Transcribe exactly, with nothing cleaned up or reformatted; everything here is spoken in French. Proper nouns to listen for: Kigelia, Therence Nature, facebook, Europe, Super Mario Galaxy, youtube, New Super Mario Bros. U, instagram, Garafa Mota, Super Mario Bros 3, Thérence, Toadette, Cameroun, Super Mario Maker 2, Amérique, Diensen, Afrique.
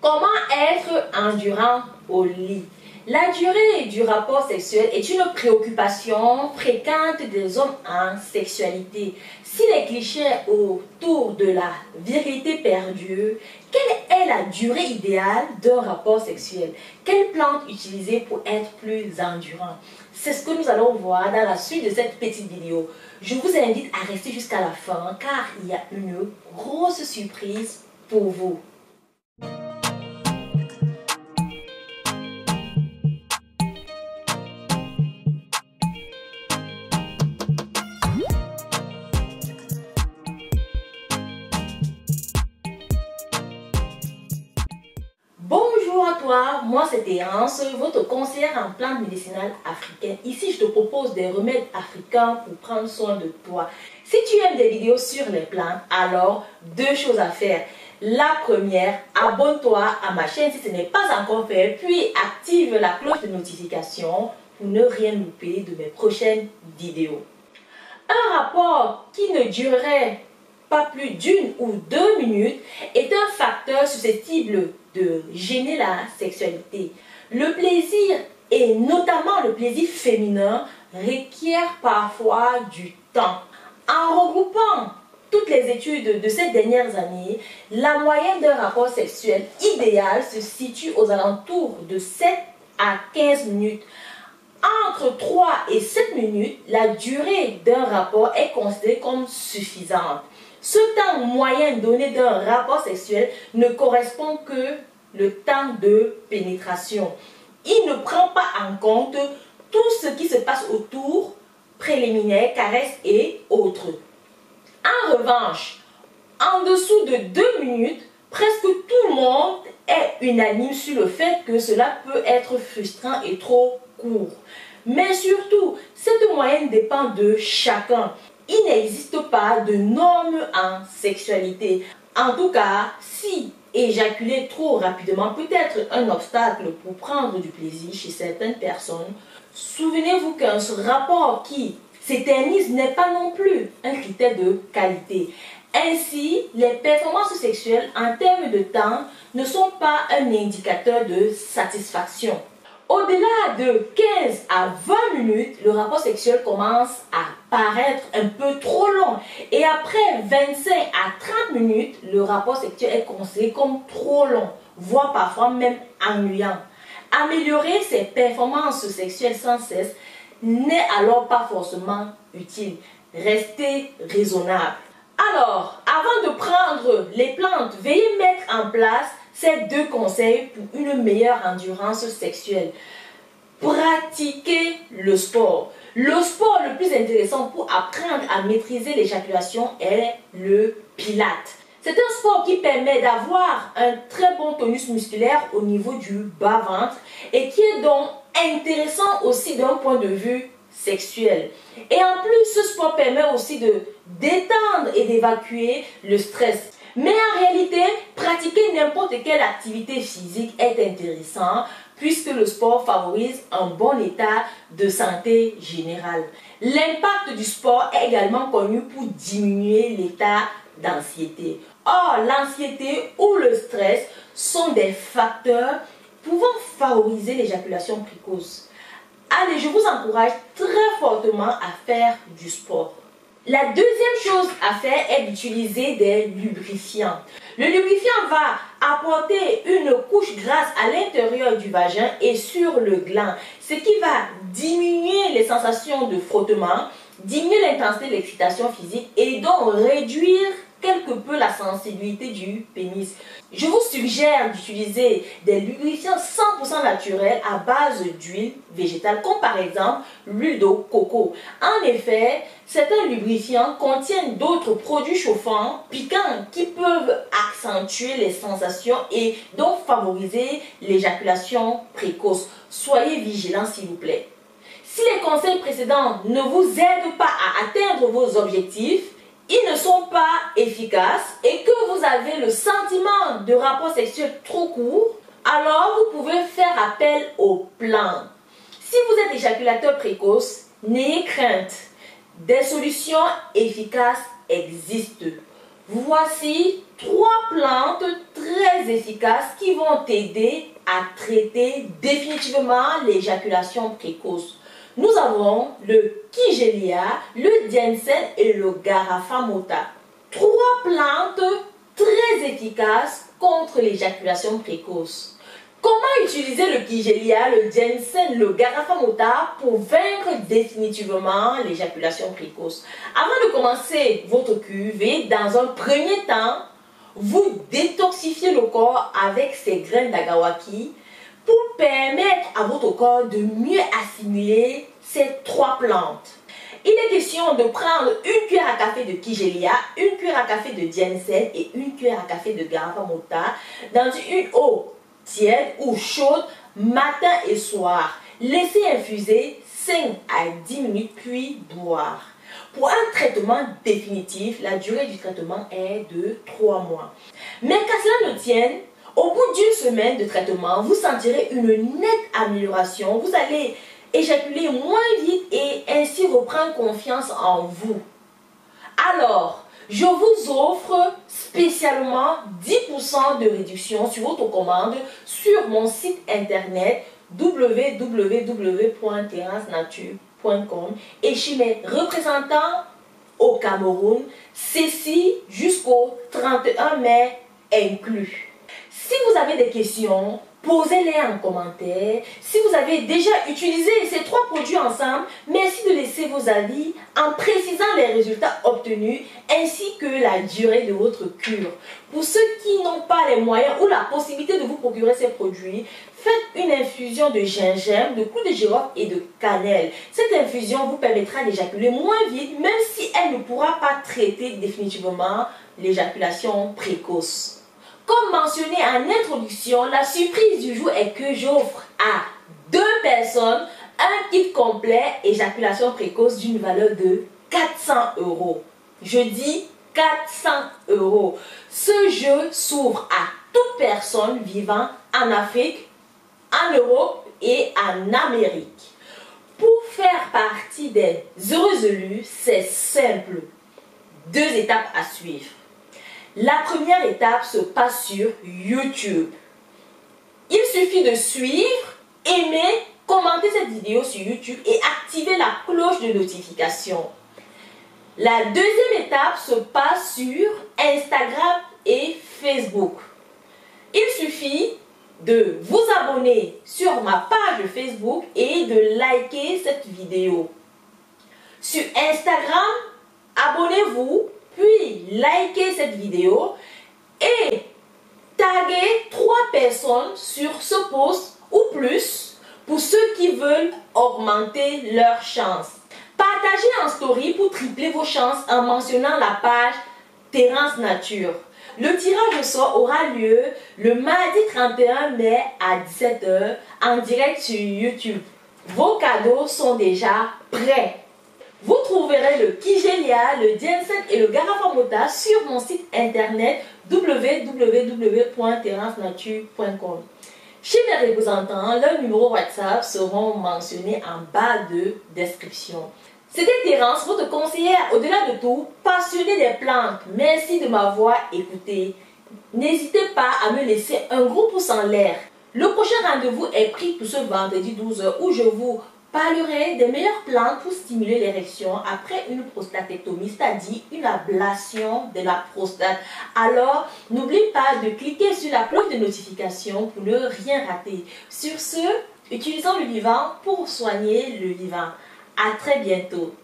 Comment être endurant au lit? La durée du rapport sexuel est une préoccupation fréquente des hommes en sexualité. Si les clichés autour de la vérité perdure, quelle est la durée idéale d'un rapport sexuel? Quelle plante utiliser pour être plus endurant? C'est ce que nous allons voir dans la suite de cette petite vidéo. Je vous invite à rester jusqu'à la fin car il y a une grosse surprise pour vous. Moi c'est Thérence, votre conseillère en plantes médicinales africaines. Ici je te propose des remèdes africains pour prendre soin de toi. Si tu aimes des vidéos sur les plantes, alors deux choses à faire. La première, abonne-toi à ma chaîne si ce n'est pas encore fait, puis active la cloche de notification pour ne rien louper de mes prochaines vidéos. Un rapport qui ne durerait pas plus d'une ou deux minutes est un facteur susceptible de gêner la sexualité. Le plaisir, et notamment le plaisir féminin, requiert parfois du temps. En regroupant toutes les études de ces dernières années, la moyenne d'un rapport sexuel idéal se situe aux alentours de sept à quinze minutes. Entre trois et sept minutes, la durée d'un rapport est considérée comme suffisante. Ce temps moyen donné d'un rapport sexuel ne correspond que le temps de pénétration. Il ne prend pas en compte tout ce qui se passe autour, préliminaire, caresse et autres. En revanche, en dessous de deux minutes, presque tout le monde est unanime sur le fait que cela peut être frustrant et trop court. Mais surtout, cette moyenne dépend de chacun. Il n'existe pas de normes en sexualité. En tout cas, si éjaculer trop rapidement peut être un obstacle pour prendre du plaisir chez certaines personnes, souvenez-vous qu'un rapport qui s'éternise n'est pas non plus un critère de qualité. Ainsi, les performances sexuelles en termes de temps ne sont pas un indicateur de satisfaction. Au-delà de quinze à vingt minutes, le rapport sexuel commence à paraître un peu trop long. Et après vingt-cinq à trente minutes, le rapport sexuel est considéré comme trop long, voire parfois même ennuyant. Améliorer ses performances sexuelles sans cesse n'est alors pas forcément utile. Restez raisonnable. Alors, avant de prendre les plantes, veuillez mettre en place ces deux conseils pour une meilleure endurance sexuelle. Pratiquez le sport. Le sport le plus intéressant pour apprendre à maîtriser l'éjaculation est le pilate. C'est un sport qui permet d'avoir un très bon tonus musculaire au niveau du bas-ventre et qui est donc intéressant aussi d'un point de vue sexuel. Et en plus, ce sport permet aussi de détendre et d'évacuer le stress. Mais en réalité, pratiquer n'importe quelle activité physique est intéressant puisque le sport favorise un bon état de santé générale. L'impact du sport est également connu pour diminuer l'état d'anxiété. Or, l'anxiété ou le stress sont des facteurs pouvant favoriser l'éjaculation précoce. Allez, je vous encourage très fortement à faire du sport. La deuxième chose à faire est d'utiliser des lubrifiants. Le lubrifiant va apporter une couche grasse à l'intérieur du vagin et sur le gland, ce qui va diminuer les sensations de frottement, diminuer l'intensité de l'excitation physique et donc réduire quelque peu la sensibilité du pénis. Je vous suggère d'utiliser des lubrifiants cent pour cent naturels à base d'huile végétale, comme par exemple l'huile de coco. En effet, certains lubrifiants contiennent d'autres produits chauffants, piquants, qui peuvent accentuer les sensations et donc favoriser l'éjaculation précoce. Soyez vigilants s'il vous plaît. Si les conseils précédents ne vous aident pas à atteindre vos objectifs, ils ne sont pas efficaces et que vous avez le sentiment de rapport sexuel trop court, alors vous pouvez faire appel aux plantes. Si vous êtes éjaculateur précoce, n'ayez crainte. Des solutions efficaces existent. Voici trois plantes très efficaces qui vont t'aider à traiter définitivement l'éjaculation précoce. Nous avons le Kigelia, le Diensen et le Garafa Mota. Trois plantes très efficaces contre l'éjaculation précoce. Comment utiliser le Kigelia, le Diensen, le Garafa Mota pour vaincre définitivement l'éjaculation précoce? Avant de commencer votre cuvée, dans un premier temps, vous détoxifiez le corps avec ces graines d'agawaki pour permettre à votre corps de mieux assimiler ces trois plantes. Il est question de prendre une cuillère à café de Kigelia, une cuillère à café de Diensen et une cuillère à café de Garafa Mota dans une eau tiède ou chaude matin et soir. Laissez infuser cinq à dix minutes puis boire. Pour un traitement définitif, la durée du traitement est de trois mois. Mais qu'à cela ne tienne, au bout d'une semaine de traitement, vous sentirez une nette amélioration. Vous allez éjaculer moins vite et ainsi reprendre confiance en vous. Alors, je vous offre spécialement dix pour cent de réduction sur votre commande sur mon site internet w w w point therence nature point com et chez mes représentants au Cameroun, ceci jusqu'au trente et un mai inclus. Si vous avez des questions, posez-les en commentaire. Si vous avez déjà utilisé ces trois produits ensemble, merci de laisser vos avis en précisant les résultats obtenus ainsi que la durée de votre cure. Pour ceux qui n'ont pas les moyens ou la possibilité de vous procurer ces produits, faites une infusion de gingembre, de clou de girofle et de cannelle. Cette infusion vous permettra d'éjaculer moins vite, même si elle ne pourra pas traiter définitivement l'éjaculation précoce. Comme mentionné en introduction, la surprise du jour est que j'offre à deux personnes un kit complet éjaculation précoce d'une valeur de quatre cents euros. Je dis quatre cents euros. Ce jeu s'ouvre à toute personne vivant en Afrique, en Europe et en Amérique. Pour faire partie des heureux élus, c'est simple. Deux étapes à suivre. La première étape se passe sur YouTube. Il suffit de suivre, aimer, commenter cette vidéo sur YouTube et activer la cloche de notification. La deuxième étape se passe sur Instagram et Facebook. Il suffit de vous abonner sur ma page Facebook et de liker cette vidéo. Sur Instagram, abonnez-vous, puis likez cette vidéo et taguez trois personnes sur ce post ou plus pour ceux qui veulent augmenter leurs chances. Partagez en story pour tripler vos chances en mentionnant la page Therence Nature. Le tirage au sort aura lieu le mardi trente et un mai à dix-sept heures en direct sur YouTube. Vos cadeaux sont déjà prêts. Vous trouverez le Kigelia, le Diensen et le Garafa Mota sur mon site internet w w w point therence nature point com. Chez mes représentants, leurs numéros WhatsApp seront mentionnés en bas de description. C'était Thérence, votre conseillère au-delà de tout, passionnée des plantes. Merci de m'avoir écouté. N'hésitez pas à me laisser un gros pouce en l'air. Le prochain rendez-vous est pris pour ce vendredi douze heures où je vous parlerai des meilleures plantes pour stimuler l'érection après une prostatectomie, c'est-à-dire une ablation de la prostate. Alors, n'oublie pas de cliquer sur la cloche de notification pour ne rien rater. Sur ce, utilisons le vivant pour soigner le vivant. À très bientôt.